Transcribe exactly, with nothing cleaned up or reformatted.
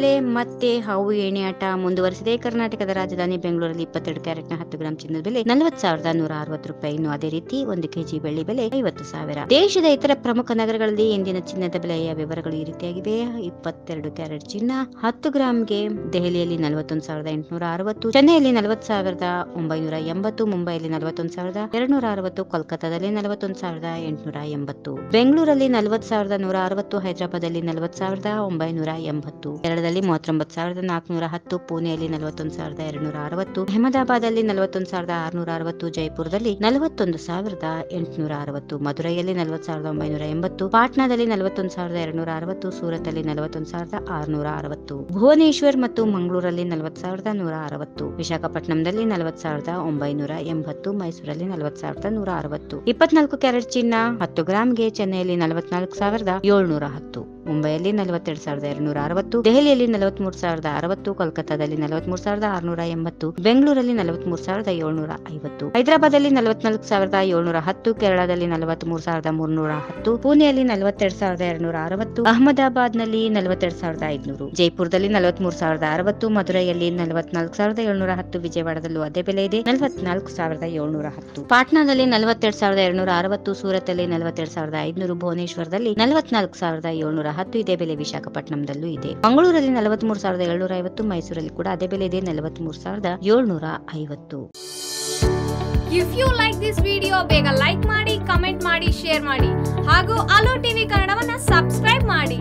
ಮೇಲೆ ಮತ್ತೆ ಹಾವು ಏಣಿ ಆಟ ಮುಂದುವರೆಸಿದೆ. ಕರ್ನಾಟಕದ ರಾಜಧಾನಿ ಬೆಂಗಳೂರಲ್ಲಿ ಇಪ್ಪತ್ತೆರಡು ಕ್ಯಾರೆಟ್ನ ಹತ್ತು ಗ್ರಾಂ ಚಿನ್ನದ ಬೆಲೆ ನಲವತ್ತು ಸಾವಿರದ ನೂರ ಅರವತ್ತು ರೂಪಾಯಿ. ಇನ್ನು ಅದೇ ರೀತಿ ಒಂದು ಕೆಜಿ ಬೆಳ್ಳಿ ಬೆಲೆ ಐವತ್ತು ಸಾವಿರ. ದೇಶದ ಇತರ ಪ್ರಮುಖ ನಗರಗಳಲ್ಲಿ ಇಂದಿನ ಚಿನ್ನದ ಬೆಲೆಯ ವಿವರಗಳು ಈ ರೀತಿಯಾಗಿವೆ. ಇಪ್ಪತ್ತೆರಡು ಕ್ಯಾರೆಟ್ ಚಿನ್ನ ಹತ್ತು ಗ್ರಾಂಗೆ ದೆಹಲಿಯಲ್ಲಿ ನಲವತ್ತೊಂದು ಸಾವಿರದ ಎಂಟುನೂರ ಅರವತ್ತು, ಚೆನ್ನೈಯಲ್ಲಿ ನಲವತ್ತು ಸಾವಿರದ ಒಂಬೈನೂರ ಎಂಬತ್ತು, ಮುಂಬೈಯಲ್ಲಿ ನಲವತ್ತೊಂದು ಸಾವಿರದ ಎರಡ್ನೂರ ಅರವತ್ತು, ಕೋಲ್ಕತ್ತಾದಲ್ಲಿ ನಲವತ್ತೊಂದು ಸಾವಿರದ ಎಂಟುನೂರ ಎಂಬತ್ತು, ಬೆಂಗಳೂರಲ್ಲಿ ನಲವತ್ತು ಸಾವಿರದ ನೂರ ಅರವತ್ತು, ಹೈದರಾಬಾದಲ್ಲಿ ನಲವತ್ತು ಸಾವಿರದ ಒಂಬೈನೂರ ಎಂಬತ್ತು, ಕೇರಳದಲ್ಲಿ ಮೂವತ್ತೊಂಬತ್ತು ಸಾವಿರದ ನಾಲ್ಕುನೂರ ಹತ್ತು, ಪುಣೆಯಲ್ಲಿ ನಲವತ್ತೊಂದು ಸಾವಿರದ ಎರಡ್ನೂರ ಅರವತ್ತು, ಅಹಮದಾಬಾದಲ್ಲಿ ನಲವತ್ತೊಂದು ಸಾವಿರದ ಆರ್ನೂರ ಅರವತ್ತು, ಜೈಪುರದಲ್ಲಿ ನಲವತ್ತೊಂದು ಸಾವಿರದ ಎಂಟುನೂರ ಅರವತ್ತು, ಮಧುರೈಯಲ್ಲಿ ನಲವತ್ತು ಸಾವಿರದ ಒಂಬೈನೂರ ಎಂಬತ್ತು, ಪಾಟ್ನಾದಲ್ಲಿ ನಲವತ್ತೊಂದು ಸಾವಿರದ ಎರಡ್ನೂರ ಅರವತ್ತು, ಸೂರತ್ಲ್ಲಿ ನಲವತ್ತೊಂದು ಸಾವಿರದ ಆರ್ನೂರ ಅರವತ್ತು, ಭುವನೇಶ್ವರ್ ಮತ್ತು ಮಂಗಳೂರಲ್ಲಿ ನಲವತ್ತು ಸಾವಿರದ ನೂರ ಅರವತ್ತು, ವಿಶಾಖಪಟ್ಟಣದಲ್ಲಿ ನಲವತ್ತು ಸಾವಿರದ ಒಂಬೈನೂರ ಎಂಬತ್ತು, ಮೈಸೂರಲ್ಲಿ ನಲವತ್ತು ಸಾವಿರದ ನೂರ ಅರವತ್ತು. ಇಪ್ಪತ್ನಾಲ್ಕು ಕ್ಯಾರೆಟ್ ಚಿನ್ನ ಹತ್ತು ಗ್ರಾಂಗೆ ಚೆನ್ನೈಯಲ್ಲಿ ನಲವತ್ನಾಲ್ಕು ಸಾವಿರದ ಏಳ್ನೂರ ಹತ್ತು, ಮುಂಬೈಯಲ್ಲಿ ನಲವತ್ತೆರಡು ಸಾವಿರದ ಎರಡ್ನೂರ ಅರವತ್ತು, ದೆಹಲಿಯಲ್ಲಿ ನಲವತ್ಮೂರು ಸಾವಿರದ ಅರವತ್ತು, ಕೋಲ್ಕತ್ತಾದಲ್ಲಿ ನಲವತ್ಮೂರು ಸಾವಿರದ ಆರ್ನೂರ ಎಂಬತ್ತು, ಬೆಂಗಳೂರಲ್ಲಿ ನಲವತ್ಮೂರು ಸಾವಿರದ ಏಳ್ನೂರ ಐವತ್ತು, ಹೈದರಾಬಾದಲ್ಲಿ ನಲವತ್ನಾಲ್ಕು ಸಾವಿರದ ಏಳ್ನೂರ ಹತ್ತು, ಕೇರಳದಲ್ಲಿ ನಲವತ್ಮೂರು ಸಾವಿರದ ಮೂರ್ನೂರ ಹತ್ತು, ಪುಣೆಯಲ್ಲಿ ನಲವತ್ತೆರಡು ಸಾವಿರದ ಎರಡ್ನೂರ ಅರವತ್ತು, ಅಹಮದಾಬಾದ್ನಲ್ಲಿ ನಲವತ್ತೆರಡು ಸಾವಿರದ ಐದುನೂರು, ಜೈಪುರದಲ್ಲಿ ನಲವತ್ಮೂರು ಸಾವಿರದ ಅರವತ್ತು, ಮಧುರೈಯಲ್ಲಿ ನಲವತ್ನಾಲ್ಕು ಸಾವಿರದ ಏಳ್ನೂರ ಹತ್ತು, ವಿಜಯವಾಡದಲ್ಲೂ ಅದೇ ಬೆಲೆ ಇದೆ ನಲವತ್ನಾಲ್ಕು ಸಾವಿರದ ಏಳ್ನೂರ ಹತ್ತು, ಪಾಟ್ನಾದಲ್ಲಿ ನಲವತ್ತೆರಡು ಸಾವಿರದ ಎರಡ್ನೂರ ಅರವತ್ತು, ಸೂರತ್ಲ್ಲಿ ನಲವತ್ತೆರಡು ಸಾವಿರದ ಐದುನೂರು, ಭುವನೇಶ್ವರದಲ್ಲಿ ನಲವತ್ನಾಲ್ಕು ಸಾವಿರದ ಏಳ್ನೂರ ಹತ್ತು, ಇದೇ ಬೆಲೆ ವಿಶಾಖಪಟ್ಟಣದಲ್ಲೂ ಇದೆ, ಮಂಗಳೂರಲ್ಲಿ ನಲವತ್ಮೂರು ಸಾವಿರದ ಏಳ್ನೂರ ಐವತ್ತು, ಮೈಸೂರಲ್ಲಿ ಕೂಡ ಅದೇ ಬೆಲೆ ಇದೆ ನಲವತ್ಮೂರು ಸಾವಿರದ ಏಳ್ನೂರ ಐವತ್ತು. If you like this video ಬೇಗ ಲೈಕ್ ಮಾಡಿ, ಕಮೆಂಟ್ ಮಾಡಿ, ಶೇರ್ ಮಾಡಿ ಹಾಗೂ ಅಲೋ ಟಿವಿ ಕನ್ನಡವನ್ನ ಸಬ್ಸ್ಕ್ರೈಬ್ ಮಾಡಿ.